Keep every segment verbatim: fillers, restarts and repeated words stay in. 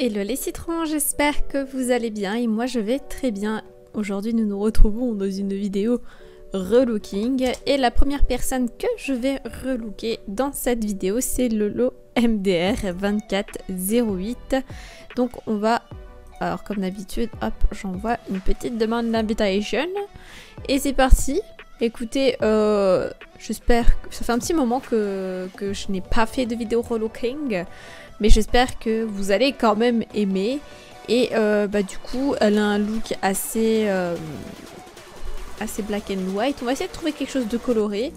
Hello les citrons, j'espère que vous allez bien et moi je vais très bien. Aujourd'hui nous nous retrouvons dans une vidéo relooking et la première personne que je vais relooker dans cette vidéo c'est Lolo M D R deux quatre zéro huit. Donc on va, alors comme d'habitude, hop, j'envoie une petite demande d'invitation et c'est parti. Écoutez, euh, j'espère que ça fait un petit moment que, que je n'ai pas fait de vidéo relooking, mais j'espère que vous allez quand même aimer. Et euh, bah, du coup, elle a un look assez, euh, assez black and white. On va essayer de trouver quelque chose de coloré.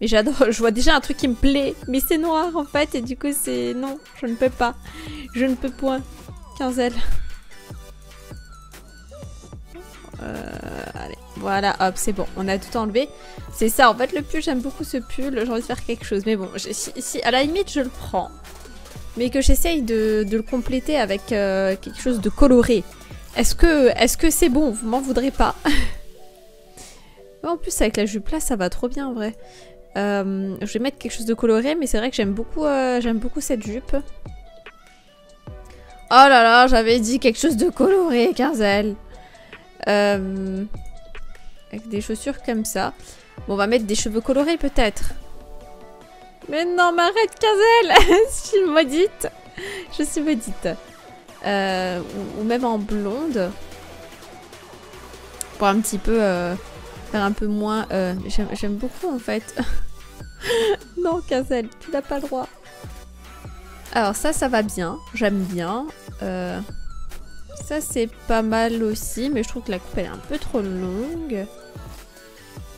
Mais j'adore, je vois déjà un truc qui me plaît, mais c'est noir en fait. Et du coup, c'est non, je ne peux pas. Je ne peux point. quinzaine. Euh, allez, voilà, hop, c'est bon, on a tout enlevé. C'est ça, en fait, le pull, j'aime beaucoup ce pull. J'ai envie de faire quelque chose, mais bon, si, si, à la limite, je le prends. Mais que j'essaye de, de le compléter avec euh, quelque chose de coloré. Est-ce que est-ce que c'est bon? Vous m'en voudrez pas. En plus, avec la jupe là, ça va trop bien, en vrai. Euh, je vais mettre quelque chose de coloré, mais c'est vrai que j'aime beaucoup, euh, j'aime beaucoup cette jupe. Oh là là, j'avais dit quelque chose de coloré, quinzaine. Euh, avec des chaussures comme ça. Bon, on va mettre des cheveux colorés peut-être. Mais non, m'arrête, Kazel. Je suis maudite. Je suis maudite. Euh, ou, ou même en blonde. Pour un petit peu euh, faire un peu moins... Euh, j'aime beaucoup en fait. Non, Kazel, tu n'as pas le droit. Alors ça, ça va bien. J'aime bien. Euh... Ça c'est pas mal aussi, mais je trouve que la coupe elle est un peu trop longue.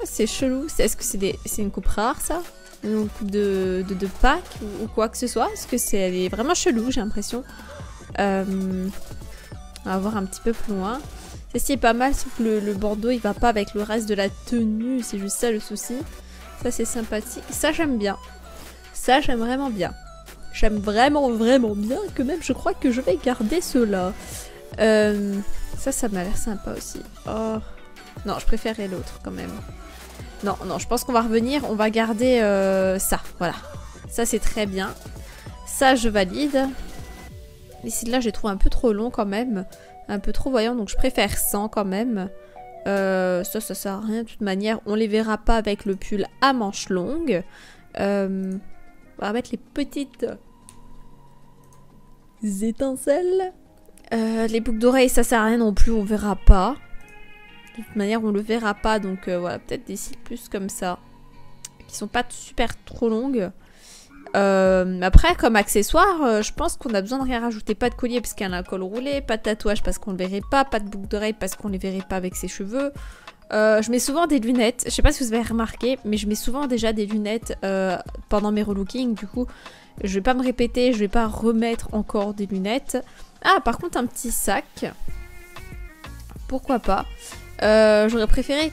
Oh, c'est chelou. Est-ce que c'est des... c'est une coupe rare ça? Une coupe de, de, de Pâques ou, ou quoi que ce soit? Parce que c'est... elle est vraiment chelou, j'ai l'impression. Euh... On va voir un petit peu plus loin. Ceci est pas mal, sauf que le, le bandeau il va pas avec le reste de la tenue, c'est juste ça le souci. Ça c'est sympathique. Ça j'aime bien. Ça j'aime vraiment bien. J'aime vraiment vraiment bien que même je crois que je vais garder cela. Euh, ça, ça m'a l'air sympa aussi. Oh. Non, je préférais l'autre quand même. Non, non, je pense qu'on va revenir. On va garder euh, ça. Voilà. Ça, c'est très bien. Ça, je valide. Les cils là, je les trouve un peu trop longs quand même. Un peu trop voyants. Donc, je préfère sans quand même. Euh, ça, ça sert à rien. De toute manière, on les verra pas avec le pull à manches longues. Euh, on va mettre les petites étincelles. Euh, les boucles d'oreilles, ça sert à rien non plus, on verra pas. De toute manière, on le verra pas, donc euh, voilà, peut-être des cils plus comme ça. Qui sont pas super trop longues. Euh, après, comme accessoire, euh, je pense qu'on a besoin de rien rajouter. Pas de collier parce qu'elle a un col roulé, pas de tatouage parce qu'on le verrait pas, pas de boucles d'oreilles parce qu'on les verrait pas avec ses cheveux. Euh, je mets souvent des lunettes, je sais pas si vous avez remarqué, mais je mets souvent déjà des lunettes euh, pendant mes relookings, du coup, je vais pas me répéter, je vais pas remettre encore des lunettes. Ah, par contre, un petit sac. Pourquoi pas. Euh, J'aurais préféré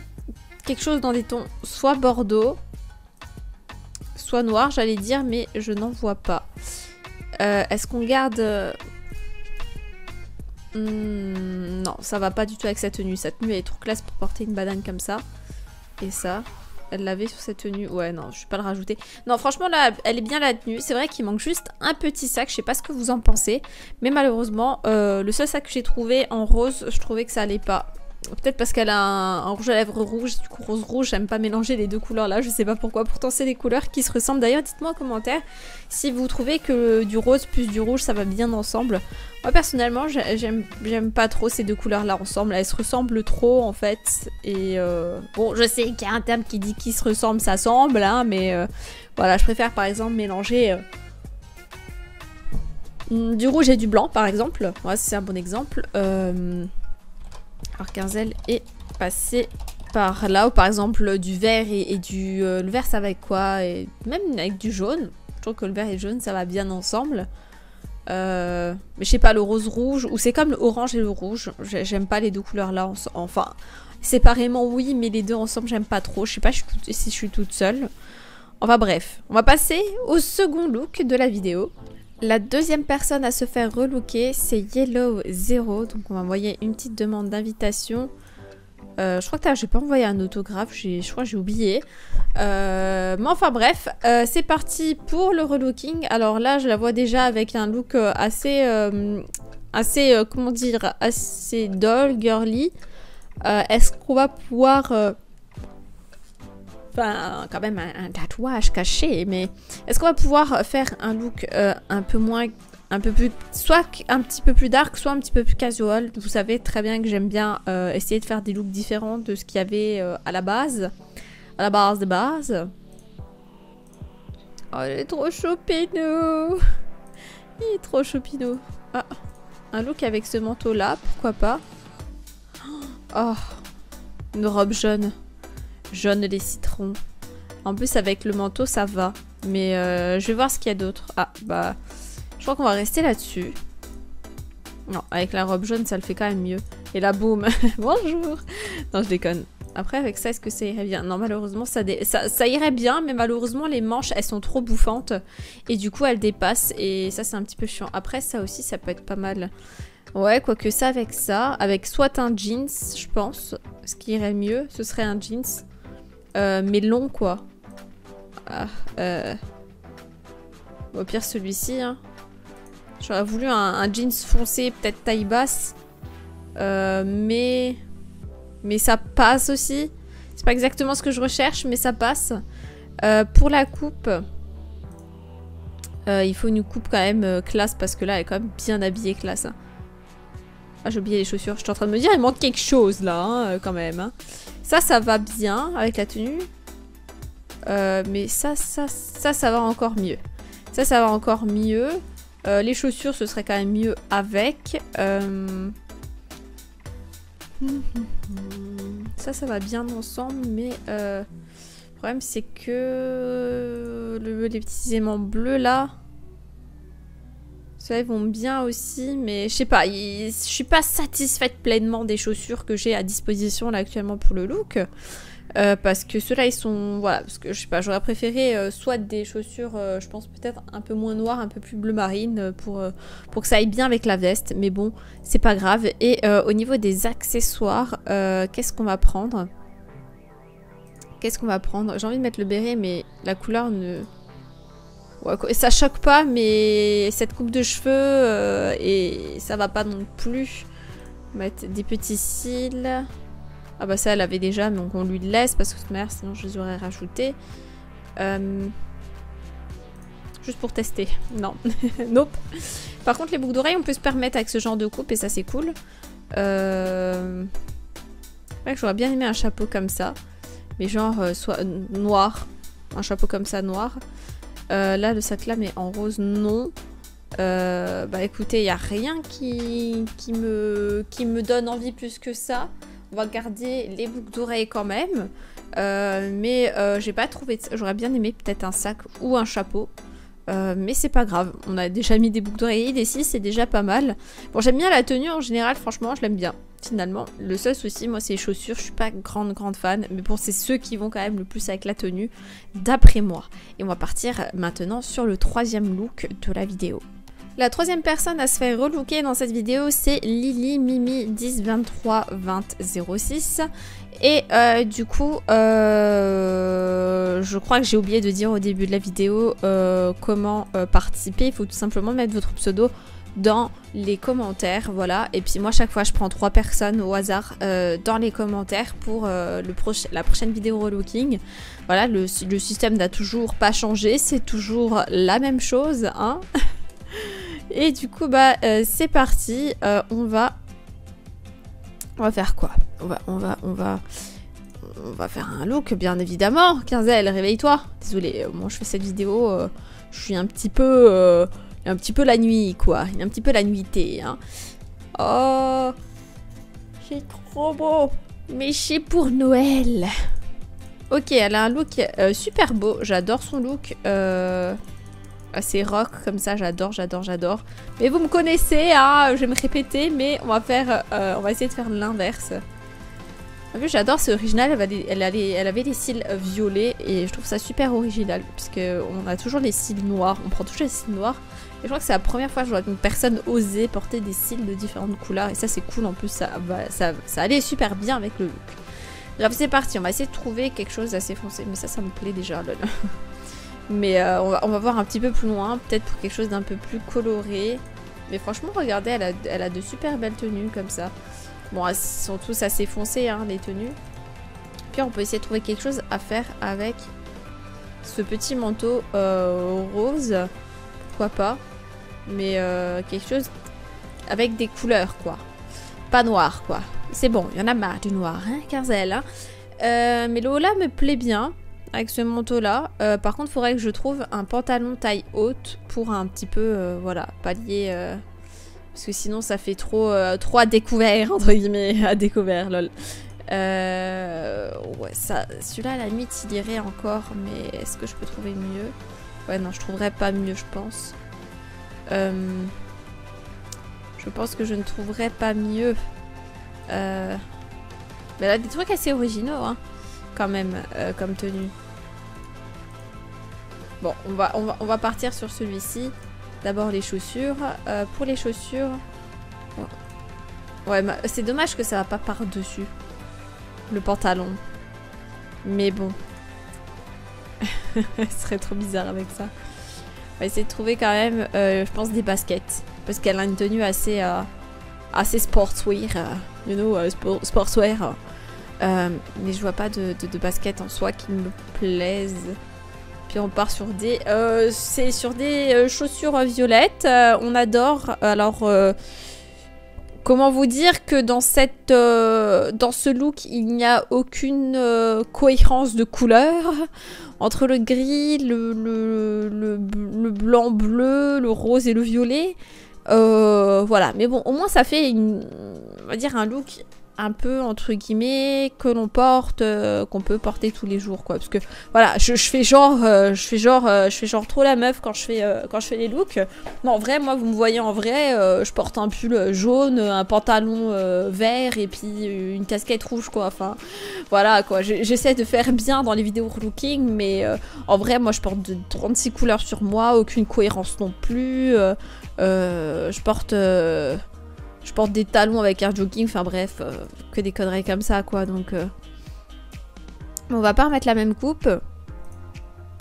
quelque chose dans des tons soit bordeaux, soit noir, j'allais dire, mais je n'en vois pas. Euh, Est-ce qu'on garde... Mmh, non, ça va pas du tout avec sa tenue. Sa tenue, elle est trop classe pour porter une banane comme ça. Et ça, elle l'avait sur cette tenue. Ouais, non, je vais pas le rajouter. Non, franchement, là, elle est bien la tenue. C'est vrai qu'il manque juste un petit sac. Je sais pas ce que vous en pensez. Mais malheureusement, euh, le seul sac que j'ai trouvé en rose, je trouvais que ça allait pas. Peut-être parce qu'elle a un, un rouge à lèvres rouge. Du coup, rose-rouge, j'aime pas mélanger les deux couleurs là. Je sais pas pourquoi. Pourtant, c'est des couleurs qui se ressemblent. D'ailleurs, dites-moi en commentaire si vous trouvez que du rose plus du rouge, ça va bien ensemble. Moi, personnellement, j'aime pas trop ces deux couleurs là ensemble. Elles se ressemblent trop en fait. Et euh... bon, je sais qu'il y a un terme qui dit qui se ressemble, ça semble, hein, mais euh... voilà, je préfère par exemple mélanger euh... du rouge et du blanc par exemple. Ouais, c'est un bon exemple. Euh. Alors quinzaine est passé par là, ou par exemple du vert et, et du... Euh, le vert ça va avec quoi? Et même avec du jaune, je trouve que le vert et le jaune ça va bien ensemble. Euh, mais je sais pas, le rose rouge, ou c'est comme le orange et le rouge, j'aime pas les deux couleurs là, enfin séparément oui, mais les deux ensemble j'aime pas trop, je sais pas je suis tout, si je suis toute seule. Enfin bref, on va passer au second look de la vidéo. La deuxième personne à se faire relooker, c'est Yellow Zero. Donc on va envoyer une petite demande d'invitation. Euh, je crois que j'ai pas envoyé un autographe, je crois que j'ai oublié. Euh, mais enfin bref, euh, c'est parti pour le relooking. Alors là, je la vois déjà avec un look assez euh, assez, euh, comment dire, assez doll, girly. Euh, Est-ce qu'on va pouvoir... Euh... Enfin, quand même un, un tatouage caché, mais... Est-ce qu'on va pouvoir faire un look euh, un peu moins... Un peu plus, soit un petit peu plus dark, soit un petit peu plus casual. Vous savez très bien que j'aime bien euh, essayer de faire des looks différents de ce qu'il y avait euh, à la base. À la base de base. Oh, il est trop chopino. Il est trop chopino. Ah, un look avec ce manteau-là, pourquoi pas. Oh, une robe jaune. Jaune les citrons. En plus, avec le manteau, ça va. Mais euh, je vais voir ce qu'il y a d'autre. Ah, bah... Je crois qu'on va rester là-dessus. Non, avec la robe jaune, ça le fait quand même mieux. Et là, boum. Bonjour. Non, je déconne. Après, avec ça, est-ce que ça irait bien? Non, malheureusement, ça, dé... ça, ça irait bien, mais malheureusement, les manches, elles sont trop bouffantes. Et du coup, elles dépassent. Et ça, c'est un petit peu chiant. Après, ça aussi, ça peut être pas mal. Ouais, quoique ça, avec ça. Avec soit un jeans, je pense. Ce qui irait mieux, ce serait un jeans. Euh, mais long, quoi. Ah, euh... Au pire, celui-ci, hein. J'aurais voulu un, un jeans foncé, peut-être taille basse. Euh, mais... Mais ça passe aussi. C'est pas exactement ce que je recherche, mais ça passe. Euh, pour la coupe... Euh, il faut une coupe quand même euh, classe, parce que là, elle est quand même bien habillée classe. Hein. Ah, j'ai oublié les chaussures. Je suis en train de me dire, il manque quelque chose, là, hein, quand même. Hein. Ça, ça va bien avec la tenue. Euh, mais ça, ça, ça, ça va encore mieux. Ça, ça va encore mieux. Euh, les chaussures, ce serait quand même mieux avec. Euh... Ça, ça va bien ensemble, mais euh... le problème, c'est que le, les petits aimants bleus, là, ça, ils vont bien aussi, mais je sais pas, ils... je suis pas satisfaite pleinement des chaussures que j'ai à disposition, là, actuellement, pour le look. Euh, parce que ceux-là, ils sont... Voilà, parce que je sais pas, j'aurais préféré euh, soit des chaussures, euh, je pense peut-être un peu moins noires, un peu plus bleu marine, euh, pour, euh, pour que ça aille bien avec la veste. Mais bon, c'est pas grave. Et euh, au niveau des accessoires, euh, qu'est-ce qu'on va prendre? Qu'est-ce qu'on va prendre? J'ai envie de mettre le béret, mais la couleur ne... Ouais, ça choque pas, mais cette coupe de cheveux, euh, et ça va pas non plus. On va mettre des petits cils... Ah bah ça, elle avait déjà, donc on lui laisse, parce que de toute manière, sinon je les aurais rajoutés. Euh... Juste pour tester. Non. Nope. Par contre, les boucles d'oreilles, on peut se permettre avec ce genre de coupe, et ça, c'est cool. Euh... Ouais, j'aurais bien aimé un chapeau comme ça. Mais genre, euh, soit euh, noir. Un chapeau comme ça, noir. Euh, là, le sac là, mais en rose, non. Euh... Bah écoutez, il n'y a rien qui... Qui, me... qui me donne envie plus que ça. On va garder les boucles d'oreilles quand même, euh, mais euh, j'ai pas trouvé de... J'aurais bien aimé peut-être un sac ou un chapeau, euh, mais c'est pas grave. On a déjà mis des boucles d'oreilles, des six, c'est déjà pas mal. Bon, j'aime bien la tenue en général, franchement, je l'aime bien, finalement. Le seul souci, moi, c'est les chaussures, je suis pas grande, grande fan, mais bon, c'est ceux qui vont quand même le plus avec la tenue, d'après moi. Et on va partir maintenant sur le troisième look de la vidéo. La troisième personne à se faire relooker dans cette vidéo, c'est Lily Mimi un zéro deux trois deux zéro zéro six. Et euh, du coup, euh, je crois que j'ai oublié de dire au début de la vidéo euh, comment euh, participer. Il faut tout simplement mettre votre pseudo dans les commentaires, voilà. Et puis moi, chaque fois, je prends trois personnes au hasard euh, dans les commentaires pour euh, le proche, la prochaine vidéo relooking. Voilà, le, le système n'a toujours pas changé, c'est toujours la même chose, hein. Et du coup, bah, euh, c'est parti. Euh, on va... On va faire quoi? On va... On va... On va... On va faire un look, bien évidemment. Quinzel, réveille-toi. Désolée, moi, je fais cette vidéo... Euh, je suis un petit peu... Euh, un petit peu la nuit, quoi. Un petit peu la nuitée, hein. Oh... C'est trop beau. Mais c'est pour Noël. Ok, elle a un look euh, super beau. J'adore son look. Euh... assez rock comme ça, j'adore, j'adore, j'adore. Mais vous me connaissez, hein, je vais me répéter, mais on va faire, euh, on va essayer de faire l'inverse. En plus, j'adore, c'est original, elle avait, elle, avait, elle avait les cils violets et je trouve ça super original, puisque on a toujours les cils noirs, on prend toujours les cils noirs. Et je crois que c'est la première fois que je vois une personne oser porter des cils de différentes couleurs et ça c'est cool, en plus ça, bah, ça, ça allait super bien avec le look. Bref, c'est parti, on va essayer de trouver quelque chose d'assez foncé, mais ça, ça me plaît déjà, lol. Mais euh, on, va, on va voir un petit peu plus loin, peut-être pour quelque chose d'un peu plus coloré. Mais franchement, regardez, elle a, elle a de super belles tenues comme ça. Bon, elles sont tous assez foncées, hein, les tenues. Puis on peut essayer de trouver quelque chose à faire avec ce petit manteau euh, rose. Pourquoi pas? Mais euh, quelque chose avec des couleurs, quoi. Pas noir, quoi. C'est bon, il y en a marre du noir, hein, Carzel. Hein. Euh, mais Lola me plaît bien avec ce manteau-là. Euh, par contre, il faudrait que je trouve un pantalon taille haute pour un petit peu, euh, voilà, pallier. Euh, parce que sinon, ça fait trop, euh, trop à découvert, entre guillemets, à découvert, lol. Euh, ouais, ça, celui-là, à la limite, il irait encore, mais est-ce que je peux trouver mieux? Ouais, non, je trouverais pas mieux, je pense. Euh, je pense que je ne trouverais pas mieux. Euh, mais là, des trucs assez originaux, hein, quand même, euh, comme tenue. Bon, on va, on va, on va partir sur celui-ci. D'abord les chaussures. Euh, pour les chaussures... Ouais, c'est dommage que ça va pas par-dessus le pantalon. Mais bon. Ce serait trop bizarre avec ça. On va essayer de trouver quand même, euh, je pense, des baskets. Parce qu'elle a une tenue assez... Euh, assez sportswear. Euh, you know, uh, sport, sportswear. Euh, mais je vois pas de, de, de baskets en soi qui me plaisent. Puis on part sur des... Euh, c'est sur des euh, chaussures violettes. Euh, on adore. Alors... Euh, Comment vous dire que dans cette, euh, dans ce look, il n'y a aucune euh, cohérence de couleur entre le gris, le, le, le, le blanc bleu, le rose et le violet. Euh, voilà, mais bon, au moins ça fait une, on va dire un look un peu entre guillemets que l'on porte, euh, qu'on peut porter tous les jours, quoi. Parce que voilà, je, je fais genre, euh, je fais genre, euh, je fais genre trop la meuf quand je fais euh, quand je fais les looks. Non, en vrai, moi, vous me voyez en vrai, euh, je porte un pull jaune, un pantalon euh, vert et puis une casquette rouge, quoi. Enfin, voilà, quoi. J'essaie de faire bien dans les vidéos relooking, mais euh, en vrai, moi, je porte de trente-six couleurs sur moi, aucune cohérence non plus. Euh, euh, je porte. Euh, Je porte des talons avec un jogging, enfin bref, euh, que des conneries comme ça, quoi, donc... Euh... On va pas remettre la même coupe.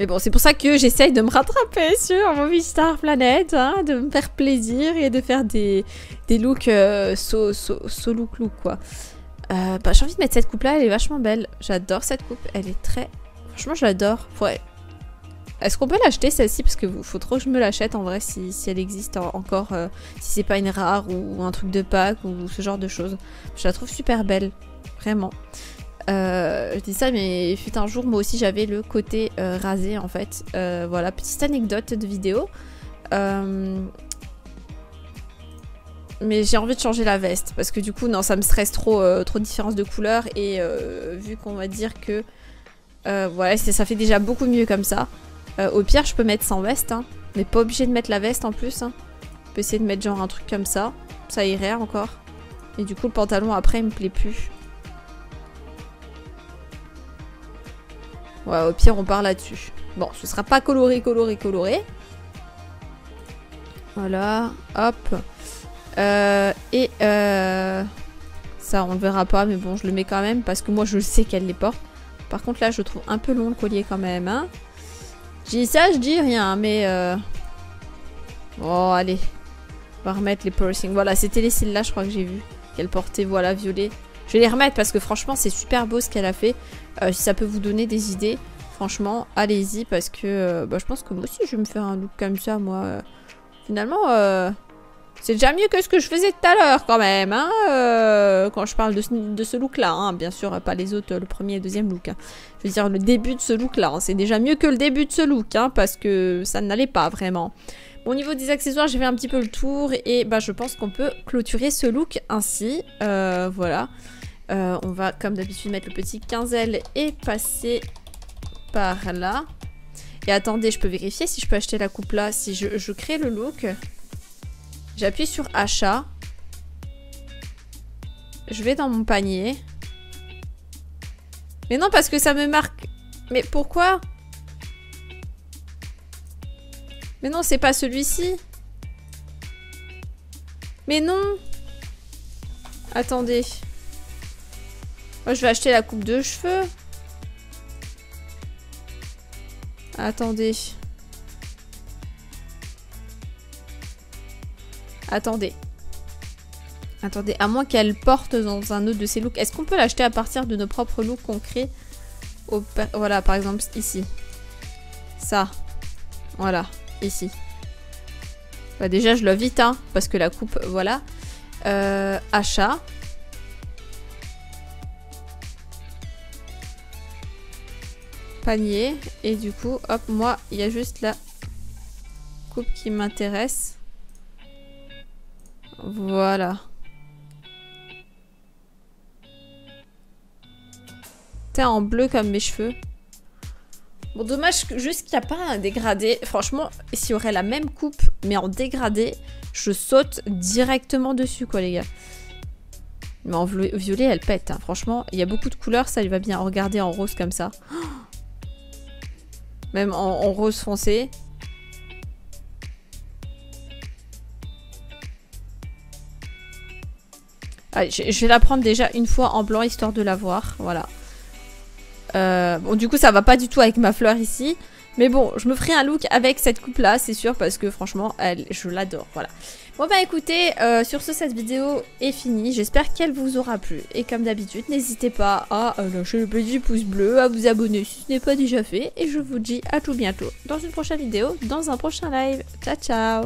Mais bon, c'est pour ça que j'essaye de me rattraper sur MovieStar Planet, hein, de me faire plaisir et de faire des, des looks euh, so, so, so look look, quoi. Euh, bah, j'ai envie de mettre cette coupe-là, elle est vachement belle. J'adore cette coupe, elle est très... Franchement, je l'adore. Ouais. Est-ce qu'on peut l'acheter celle-ci? Parce que faut trop que je me l'achète en vrai si, si elle existe en, encore, euh, si c'est pas une rare ou, ou un truc de pack ou ce genre de choses. Je la trouve super belle, vraiment. Euh, je dis ça, mais il fut un jour moi aussi j'avais le côté euh, rasé en fait. Euh, voilà, petite anecdote de vidéo. Euh... Mais j'ai envie de changer la veste parce que du coup non, ça me stresse trop, euh, trop de différence de couleur et euh, vu qu'on va dire que euh, voilà, ça fait déjà beaucoup mieux comme ça. Euh, au pire, je peux mettre sans veste, hein. Mais pas obligé de mettre la veste en plus, hein. Je peux essayer de mettre genre un truc comme ça. Ça irait encore. Et du coup, le pantalon après, il me plaît plus. Ouais, au pire, on part là-dessus. Bon, ce sera pas coloré, coloré, coloré. Voilà, hop. Euh, et euh... ça, on le verra pas, mais bon, je le mets quand même parce que moi, je sais qu'elle les porte. Par contre, là, je trouve un peu long le collier quand même, hein. Je dis ça, je dis rien, mais... Euh... Oh, allez. On va remettre les piercings. Voilà, c'était les cils-là, je crois que j'ai vu. Qu'elle portait, voilà, violet. Je vais les remettre parce que franchement, c'est super beau ce qu'elle a fait. Euh, si ça peut vous donner des idées, franchement, allez-y. Parce que euh, bah, je pense que moi aussi, je vais me faire un look comme ça, moi. Euh, finalement, euh, c'est déjà mieux que ce que je faisais tout à l'heure, quand même. Hein, euh, quand je parle de ce, de ce look-là. Hein, bien sûr, pas les autres, le premier et le deuxième look. Hein. Je veux dire, le début de ce look-là, hein, c'est déjà mieux que le début de ce look, hein, parce que ça n'allait pas vraiment. Bon, au niveau des accessoires, j'ai fait un petit peu le tour, et bah, je pense qu'on peut clôturer ce look ainsi. Euh, voilà. Euh, on va, comme d'habitude, mettre le petit quinzel et passer par là. Et attendez, je peux vérifier si je peux acheter la coupe là. Si je, je crée le look, j'appuie sur achat. Je vais dans mon panier. Mais non, parce que ça me marque... Mais pourquoi? Mais non, c'est pas celui-ci. Mais non. Attendez. Moi, je vais acheter la coupe de cheveux. Attendez. Attendez. Attendez, à moins qu'elle porte dans un autre de ses looks. Est-ce qu'on peut l'acheter à partir de nos propres looks qu'on crée au... Voilà, par exemple, ici. Ça. Voilà, ici. Bah déjà, je l'ai vite, hein, parce que la coupe... Voilà. Euh, achat. Panier. Et du coup, hop, moi, il y a juste la coupe qui m'intéresse. Voilà. Teint en bleu comme mes cheveux. Bon, dommage juste qu'il n'y a pas un dégradé. Franchement, s'il y aurait la même coupe, mais en dégradé, je saute directement dessus, quoi, les gars. Mais en violet, elle pète, hein. Franchement, il y a beaucoup de couleurs, ça lui va bien. Regardez en rose comme ça. Même en, en rose foncé. Allez, je, je vais la prendre déjà une fois en blanc, histoire de la voir. Voilà. Euh, bon, du coup, ça va pas du tout avec ma fleur ici. Mais bon, je me ferai un look avec cette coupe-là, c'est sûr, parce que franchement, elle, je l'adore. Voilà. Bon, bah écoutez, euh, sur ce, cette vidéo est finie. J'espère qu'elle vous aura plu. Et comme d'habitude, n'hésitez pas à lâcher le petit pouce bleu, à vous abonner si ce n'est pas déjà fait. Et je vous dis à tout bientôt dans une prochaine vidéo, dans un prochain live. Ciao, ciao!